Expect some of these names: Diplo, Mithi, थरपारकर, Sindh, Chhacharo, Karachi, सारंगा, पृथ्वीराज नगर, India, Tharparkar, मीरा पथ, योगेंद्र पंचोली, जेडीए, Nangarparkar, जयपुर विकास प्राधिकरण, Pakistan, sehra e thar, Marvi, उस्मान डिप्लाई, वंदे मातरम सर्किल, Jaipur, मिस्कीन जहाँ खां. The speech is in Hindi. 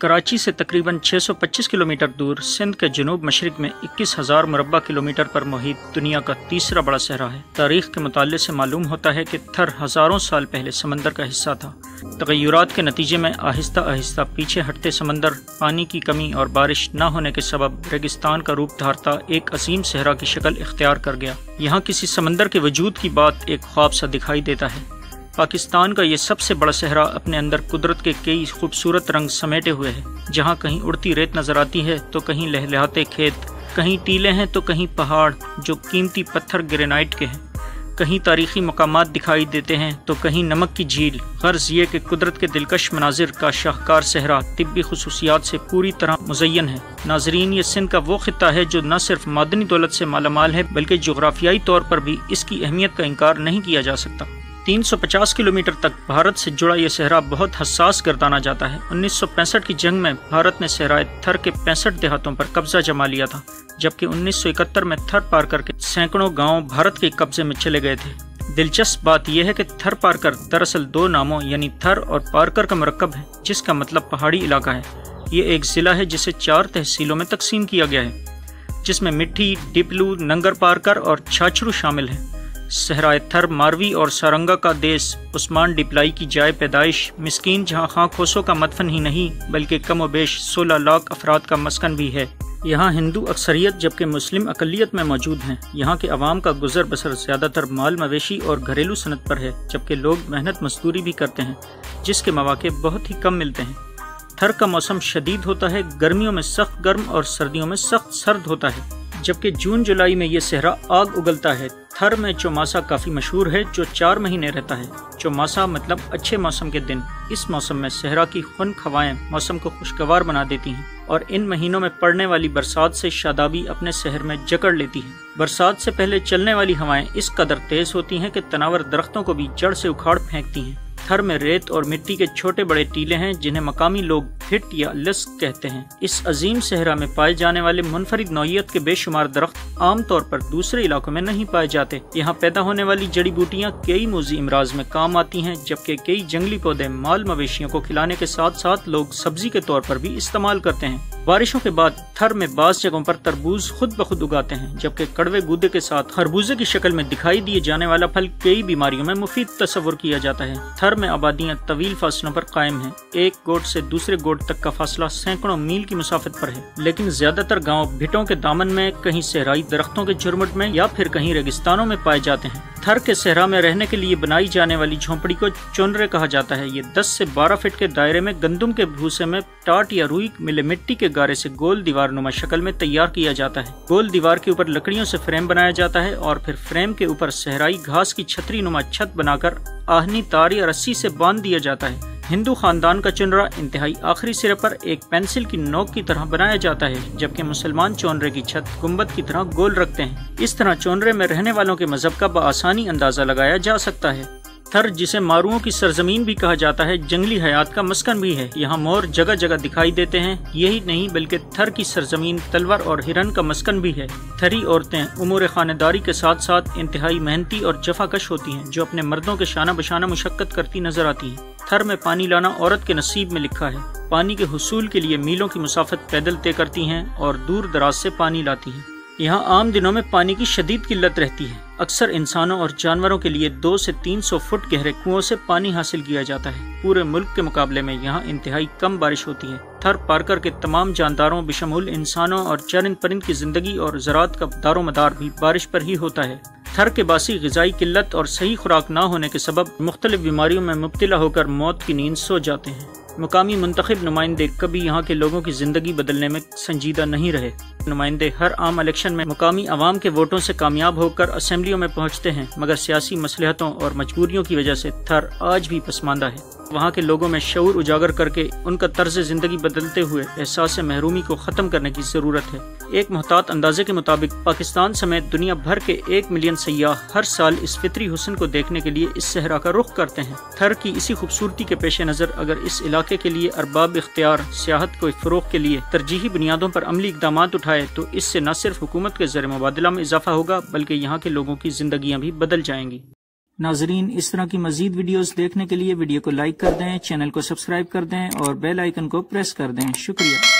कराची से तकरीबन 625 किलोमीटर दूर सिंध के जनूब मशरक में 21,000 मुरबा किलोमीटर पर मुहित दुनिया का तीसरा बड़ा सहरा है। तारीख के मुताले से मालूम होता है कि थर हज़ारों साल पहले समंदर का हिस्सा था। तगय्युरात के नतीजे में आहिस्ता आहिस्ता पीछे हटते समंदर पानी की कमी और बारिश न होने के सबब रेगिस्तान का रूप धारता एक असीम सहरा की शक्ल इख्तियार कर गया। यहाँ किसी समंदर के वजूद की बात एक ख्वाब सा दिखाई देता है। पाकिस्तान का ये सबसे बड़ा सहरा अपने अंदर कुदरत के कई खूबसूरत रंग समेटे हुए है, जहाँ कहीं उड़ती रेत नजर आती है तो कहीं लहलहाते खेत, कहीं टीले हैं तो कहीं पहाड़ जो कीमती पत्थर ग्रेनाइट के हैं, कहीं तारीखी मकामात दिखाई देते हैं तो कहीं नमक की झील। गर्ज ये कि कुदरत के दिलकश मनाजिर का शाहकार सहरा तिब्बी खसूसियात से पूरी तरह मुज़य्यन है। नाजरीन, ये सिंध का वो खिता है जो न सिर्फ मादनी दौलत से मालामाल है बल्कि जोग्राफियाई तौर पर भी इसकी अहमियत का इनकार नहीं किया जा सकता। 350 किलोमीटर तक भारत से जुड़ा यह सहरा बहुत हसास गर्दाना जाता है। 1965 की जंग में भारत ने सहराए थर के 65 देहातों पर कब्जा जमा लिया था, जबकि 1971 में थरपारकर के सैकड़ों गांव भारत के कब्जे में चले गए थे। दिलचस्प बात यह है कि थरपारकर दरअसल दो नामों यानी थर और पारकर का मरकब है, जिसका मतलब पहाड़ी इलाका है। ये एक ज़िला है जिसे 4 तहसीलों में तकसीम किया गया है, जिसमें मिठी, डिपलू, नंगरपारकर और छाछरू शामिल हैं। सहराए थर मारवी और सारंगा का देश उस्मान डिप्लाई की जाए पैदाइश मिस्कीन जहाँ खां खोसों का मदफन ही नहीं बल्कि कम व बेश 16 लाख अफराद का मस्कन भी है। यहाँ हिंदू अक्सरियत जबकि मुस्लिम अकलियत में मौजूद हैं। यहाँ के अवाम का गुजर बसर ज़्यादातर माल मवेशी और घरेलू सनत पर है, जबकि लोग मेहनत मजदूरी भी करते हैं जिसके मौके बहुत ही कम मिलते हैं। थर का मौसम शदीद होता है, गर्मियों में सख्त गर्म और सर्दियों में सख्त सर्द होता है, जबकि जून जुलाई में यह सहरा आग उगलता है। थर में चौमासा काफ़ी मशहूर है जो 4 महीने रहता है। चौमासा मतलब अच्छे मौसम के दिन। इस मौसम में सहरा की खुन खवाएँ मौसम को खुशगवार बना देती हैं और इन महीनों में पड़ने वाली बरसात से शादाबी अपने शहर में जकड़ लेती है। बरसात से पहले चलने वाली हवाएं इस कदर तेज होती हैं कि तनावर दरख्तों को भी जड़ से उखाड़ फेंकती हैं। थर में रेत और मिट्टी के छोटे बड़े टीले हैं जिन्हें मकामी लोग फिट या लस्क कहते हैं। इस अजीम सहरा में पाए जाने वाले मुनफरिद नौइयत के बेशुमार दरख्त आमतौर पर दूसरे इलाकों में नहीं पाए जाते। यहाँ पैदा होने वाली जड़ी बूटियाँ कई मौजी अमराज में काम आती हैं, जबकि कई जंगली पौधे माल मवेशियों को खिलाने के साथ साथ लोग सब्जी के तौर पर भी इस्तेमाल करते हैं। बारिशों के बाद थर में बास जगहों पर तरबूज खुद ब खुद उगाते हैं, जबकि कड़वे गूदे के साथ खरबूजे की शक्ल में दिखाई दिए जाने वाला फल कई बीमारियों में मुफीद तस्वुर किया जाता है। थर में आबादियाँ तवील फासलों पर कायम हैं। एक गोट से दूसरे गोट तक का फासला सैकड़ों मील की मुसाफत पर है, लेकिन ज्यादातर गांव भिटों के दामन में, कहीं सहराई दरख्तों के झुरमुट में या फिर कहीं रेगिस्तानों में पाए जाते हैं। थर के सहरा में रहने के लिए बनाई जाने वाली झोंपड़ी को चोनरे कहा जाता है। ये 10 से 12 फीट के दायरे में गंदम के भूसे में टाट या रुई मिले मिट्टी के गारे से गोल दीवार नुमा शक्ल में तैयार किया जाता है। गोल दीवार के ऊपर लकड़ियों से फ्रेम बनाया जाता है और फिर फ्रेम के ऊपर सहराई घास की छतरी नुमा छत बनाकर आहनी तार या रस्सी से बांध दिया जाता है। हिंदू खानदान का चुनरा इंतहाई आखिरी सिरे पर एक पेंसिल की नोक की तरह बनाया जाता है, जबकि मुसलमान चौनरे की छत गुम्बद की तरह गोल रखते हैं। इस तरह चौनरे में रहने वालों के मजहब का बआसानी अंदाजा लगाया जा सकता है। थर, जिसे मारुओं की सरजमीन भी कहा जाता है, जंगली हयात का मस्कन भी है। यहाँ मोर जगह जगह दिखाई देते हैं। यही नहीं बल्कि थर की सरजमीन तलवर और हिरन का मस्कन भी है। थरी औरतें उमूर खानेदारी के साथ साथ इंतहाई मेहनती और जफाकश होती हैं, जो अपने मर्दों के शाना बशाना मुशक्कत करती नजर आती हैं। थर में पानी लाना औरत के नसीब में लिखा है। पानी के हुसूल के लिए मीलों की मुसाफत पैदल तय करती हैं और दूर दराज से पानी लाती हैं। यहाँ आम दिनों में पानी की शदीद किल्लत रहती है। अक्सर इंसानों और जानवरों के लिए 200 से 300 फुट गहरे कुओं से पानी हासिल किया जाता है। पूरे मुल्क के मुकाबले में यहाँ इंतहाई कम बारिश होती है। थर पारकर के तमाम जानदारों बिशमूल इंसानों और चरिंद परिंद की जिंदगी और ज़रात का दारोमदार भी बारिश पर ही होता है। थर के बासी ग़िज़ाई किल्लत और सही खुराक ना होने के सबब मुख्तलिफ बीमारियों में मुब्तला होकर मौत की नींद सो जाते हैं। मुकामी मुंतखब नुमाइंदे कभी यहाँ के लोगों की जिंदगी बदलने में संजीदा नहीं रहे। नुमाइंदे हर आम इलेक्शन में मुकामी आवाम के वोटों से कामयाब होकर असेंबलियों में पहुँचते हैं, मगर सियासी मसलहतों और मजबूरियों की वजह से थर आज भी पसमानदा है। वहाँ के लोगों में शऊर उजागर करके उनका तर्ज ज़िंदगी बदलते हुए एहसास महरूमी को ख़त्म करने की ज़रूरत है। एक मुहतात अंदाजे के मुताबिक पाकिस्तान समेत दुनिया भर के 1 मिलियन सयाह हर साल इस फितरी हुस्न को देखने के लिए इस सहरा का रुख करते हैं। थर की इसी खूबसूरती के पेश नज़र अगर इस इलाके के लिए अरबाब इख्तियार सियाहत को फ़रोग के लिए तरजीही बुनियादों पर अमली इकदाम उठाए तो इससे न सिर्फ हुकूमत के ज़र मुबादला में इजाफा होगा बल्कि यहाँ के लोगों की जिंदगियाँ भी बदल जाएंगी। नाजरीन, इस तरह की मजीद वीडियोस देखने के लिए वीडियो को लाइक कर दें, चैनल को सब्सक्राइब कर दें और बेल आइकन को प्रेस कर दें। शुक्रिया।